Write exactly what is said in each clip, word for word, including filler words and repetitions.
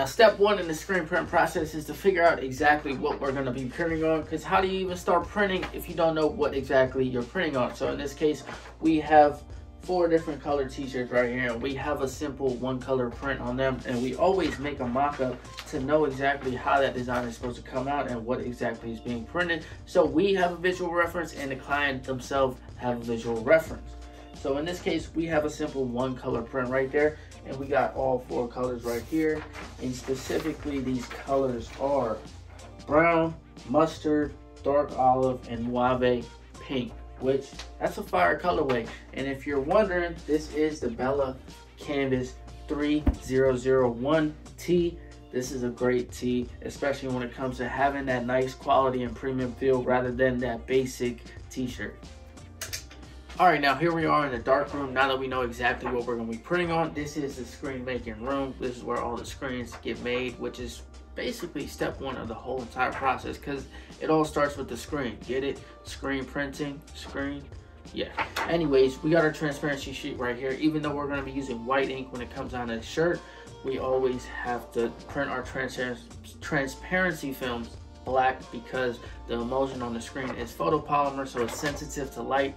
Now, step one in the screen print process is to figure out exactly what we're going to be printing on, because how do you even start printing if you don't know what exactly you're printing on? So in this case, we have four different color t-shirts right here, and we have a simple one color print on them, and we always make a mock-up to know exactly how that design is supposed to come out and what exactly is being printed, so we have a visual reference and the client themselves have a visual reference. So in this case, we have a simple one color print right there, and we got all four colors right here, and specifically these colors are brown, mustard, dark olive, and mauve pink, which that's a fire colorway. And if you're wondering, this is the Bella Canvas three oh oh one tee. This is a great tee, especially when it comes to having that nice quality and premium feel rather than that basic t-shirt. All right, now here we are in the dark room. Now that we know exactly what we're gonna be printing on, this is the screen making room. This is where all the screens get made, which is basically step one of the whole entire process, because it all starts with the screen. Get it? Screen printing, screen, yeah. Anyways, we got our transparency sheet right here. Even though we're gonna be using white ink when it comes on a shirt, we always have to print our trans transparency films black, because the emulsion on the screen is photopolymer, so it's sensitive to light.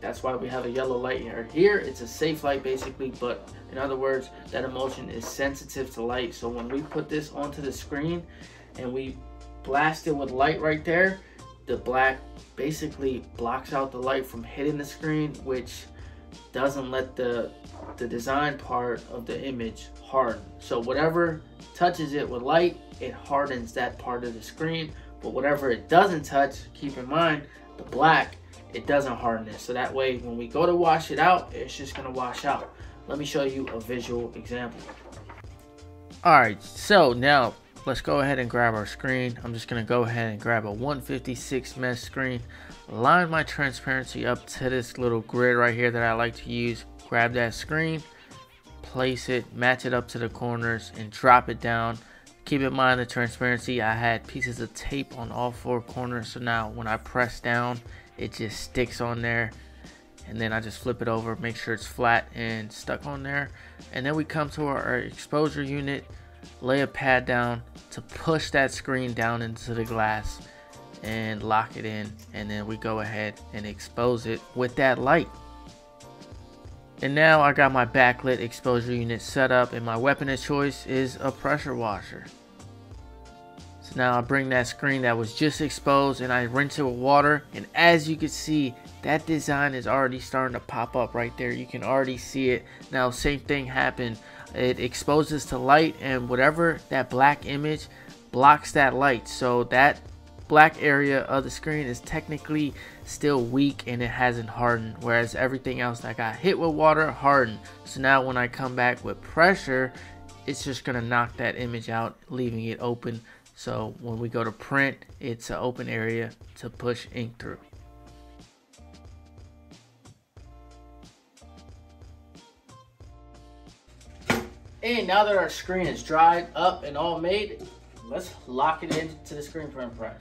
That's why we have a yellow light here. Here, it's a safe light basically, but in other words, that emulsion is sensitive to light. So when we put this onto the screen and we blast it with light right there, the black basically blocks out the light from hitting the screen, which doesn't let the, the design part of the image harden. So whatever touches it with light, it hardens that part of the screen, but whatever it doesn't touch, keep in mind, the black, it doesn't harden it. So that way, when we go to wash it out, it's just gonna wash out. Let me show you a visual example. All right, so now let's go ahead and grab our screen. I'm just gonna go ahead and grab a one fifty-six mesh screen, line my transparency up to this little grid right here that I like to use, grab that screen, place it, match it up to the corners, and drop it down. Keep in mind the transparency, I had pieces of tape on all four corners, so now when I press down, it just sticks on there, and then I just flip it over, make sure it's flat and stuck on there. And then we come to our, our exposure unit, lay a pad down to push that screen down into the glass and lock it in, and then we go ahead and expose it with that light. And now I got my backlit exposure unit set up, and my weapon of choice is a pressure washer. Now I bring that screen that was just exposed and I rinse it with water, and as you can see, that design is already starting to pop up right there. You can already see it. Now same thing happened. It exposes to light, and whatever that black image blocks that light, so that black area of the screen is technically still weak and it hasn't hardened, whereas everything else that got hit with water hardened. So now when I come back with pressure, it's just gonna knock that image out, leaving it open. So when we go to print, it's an open area to push ink through. And now that our screen is dried up and all made, let's lock it into the screen print press.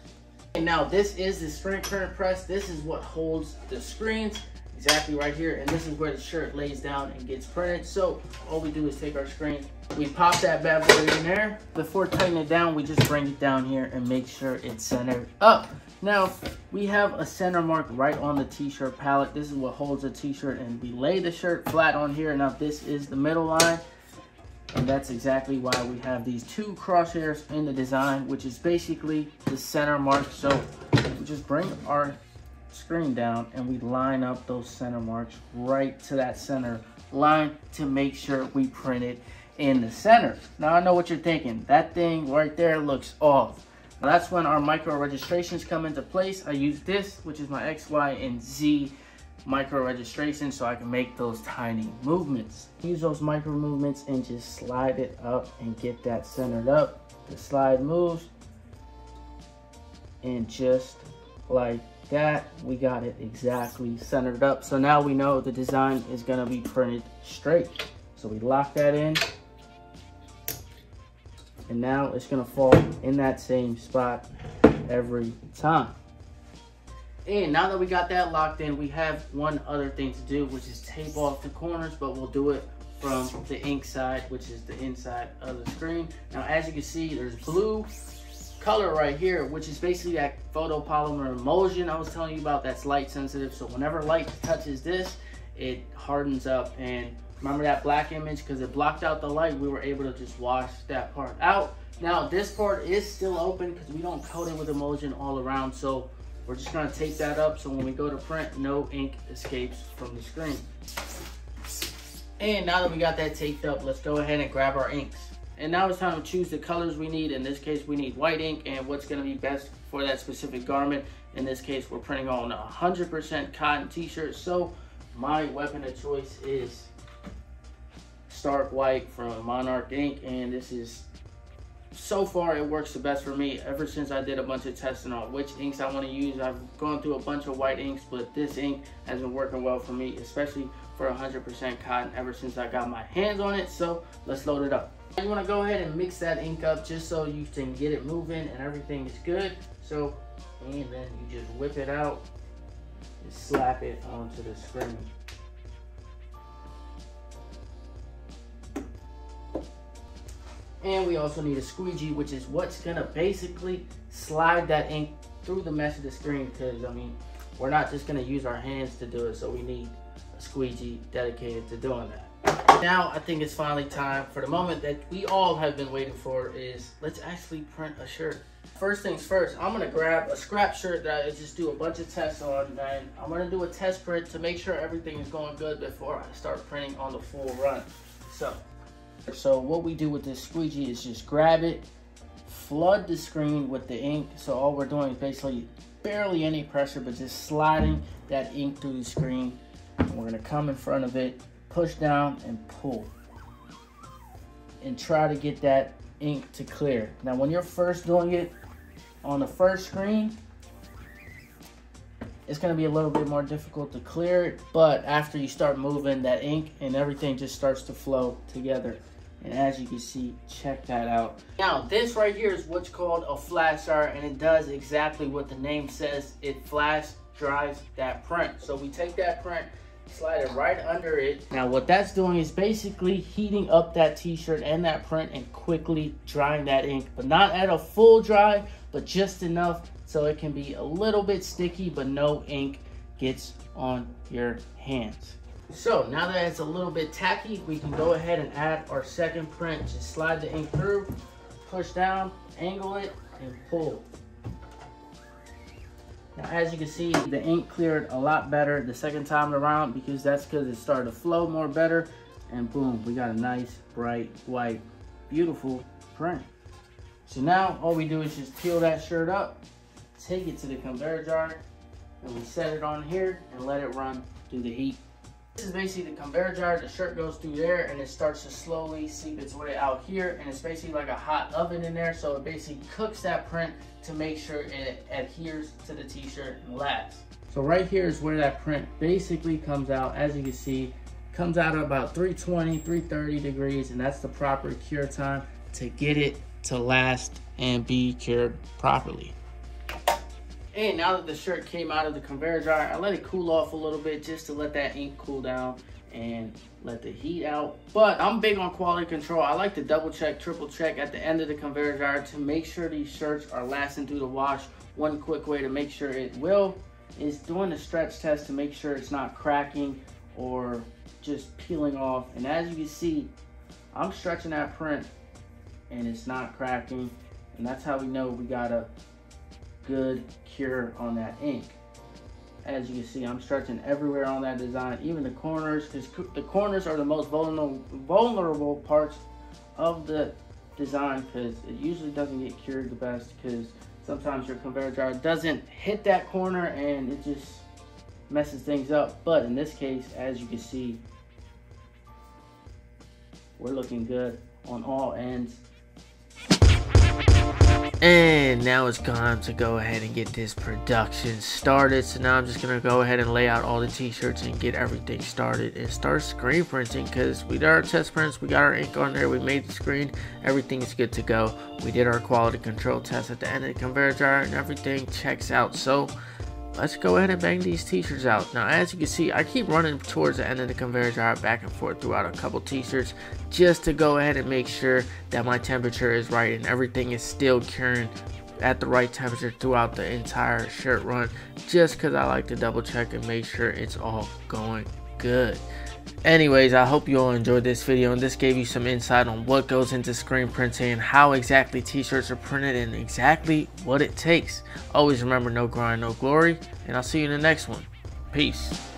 And now this is the screen print press. This is what holds the screens exactly right here, and this is where the shirt lays down and gets printed. So all we do is take our screen, we pop that bad boy in there. Before tightening it down, we just bring it down here and make sure it's centered up. Now, we have a center mark right on the t-shirt palette. This is what holds a t-shirt, and we lay the shirt flat on here. Now, this is the middle line, and that's exactly why we have these two crosshairs in the design, which is basically the center mark. So we just bring our screen down and we line up those center marks right to that center line to make sure we print it in the center. Now I know what you're thinking, that thing right there looks off. Now that's when our micro registrations come into place. I use this, which is my X, Y, and Z micro registration, so I can make those tiny movements. Use those micro movements and just slide it up and get that centered up. The slide moves, and just like that, we got it exactly centered up. So now we know the design is gonna be printed straight. So we lock that in. And now it's gonna fall in that same spot every time. And now that we got that locked in, we have one other thing to do, which is tape off the corners, but we'll do it from the ink side, which is the inside of the screen. Now, as you can see, there's blue color right here, which is basically that photopolymer emulsion I was telling you about that's light sensitive. So whenever light touches this, it hardens up. And remember that black image, because it blocked out the light, we were able to just wash that part out. Now this part is still open because we don't coat it with emulsion all around. So we're just gonna tape that up so when we go to print, no ink escapes from the screen. And now that we got that taped up, let's go ahead and grab our inks. And now it's time to choose the colors we need. In this case, we need white ink and what's gonna be best for that specific garment. In this case, we're printing on a one hundred percent cotton t-shirt. So my weapon of choice is Stark White from Monarch Ink. And this is, so far it works the best for me. Ever since I did a bunch of testing on which inks I wanna use, I've gone through a bunch of white inks, but this ink has been working well for me, especially for one hundred percent cotton ever since I got my hands on it. So let's load it up. You want to go ahead and mix that ink up just so you can get it moving and everything is good. So, and then you just whip it out and slap it onto the screen. And we also need a squeegee, which is what's going to basically slide that ink through the mesh of the screen, because I mean, we're not just going to use our hands to do it, so we need a squeegee dedicated to doing that. Now I think it's finally time for the moment that we all have been waiting for, is let's actually print a shirt. First things first, I'm gonna grab a scrap shirt that I just do a bunch of tests on, and I'm gonna do a test print to make sure everything is going good before I start printing on the full run. So, so what we do with this squeegee is just grab it, flood the screen with the ink. So all we're doing is basically barely any pressure, but just sliding that ink through the screen. And we're gonna come in front of it, push down and pull, and try to get that ink to clear. Now when you're first doing it on the first screen, it's gonna be a little bit more difficult to clear it, but after you start moving that ink and everything just starts to flow together. And as you can see, check that out. Now this right here is what's called a flash dryer, and it does exactly what the name says. It flash dries that print. So we take that print, slide it right under it. Now what that's doing is basically heating up that t-shirt and that print and quickly drying that ink, but not at a full dry, but just enough so it can be a little bit sticky, but no ink gets on your hands. So now that it's a little bit tacky, we can go ahead and add our second print. Just slide the ink through, push down, angle it, and pull. Now, as you can see, the ink cleared a lot better the second time around, because that's because it started to flow more better, and boom, we got a nice, bright, white, beautiful print. So now all we do is just peel that shirt up, take it to the conveyor dryer, and we set it on here and let it run through the heat. This is basically the conveyor dryer. The shirt goes through there and it starts to slowly seep its way out here, and it's basically like a hot oven in there, so it basically cooks that print to make sure it adheres to the t-shirt and lasts. So right here is where that print basically comes out. As you can see, comes out at about three twenty, three thirty degrees, and that's the proper cure time to get it to last and be cured properly. And now that the shirt came out of the conveyor dryer, I let it cool off a little bit just to let that ink cool down and let the heat out. But I'm big on quality control. I like to double check, triple check at the end of the conveyor dryer to make sure these shirts are lasting through the wash. One quick way to make sure it will is doing a stretch test to make sure it's not cracking or just peeling off. And as you can see, I'm stretching that print and it's not cracking. And that's how we know we got a good cure on that ink. As you can see, I'm stretching everywhere on that design, even the corners, because the corners are the most vulnerable vulnerable parts of the design, because it usually doesn't get cured the best, because sometimes your conveyor dryer doesn't hit that corner and it just messes things up. But in this case, as you can see, we're looking good on all ends. And now it's time to go ahead and get this production started. So now I'm just gonna go ahead and lay out all the t-shirts and get everything started and start screen printing, because we did our test prints, we got our ink on there, we made the screen, everything is good to go. We did our quality control test at the end of the conveyor dryer and everything checks out. So Let's go ahead and bang these t-shirts out. Now as you can see, I keep running towards the end of the conveyor dryer back and forth throughout a couple t-shirts just to go ahead and make sure that my temperature is right and everything is still curing at the right temperature throughout the entire shirt run, just because I like to double check and make sure it's all going good. Anyways, I hope you all enjoyed this video and this gave you some insight on what goes into screen printing, how exactly t-shirts are printed, and exactly what it takes. Always remember, no grind, no glory, and I'll see you in the next one. Peace.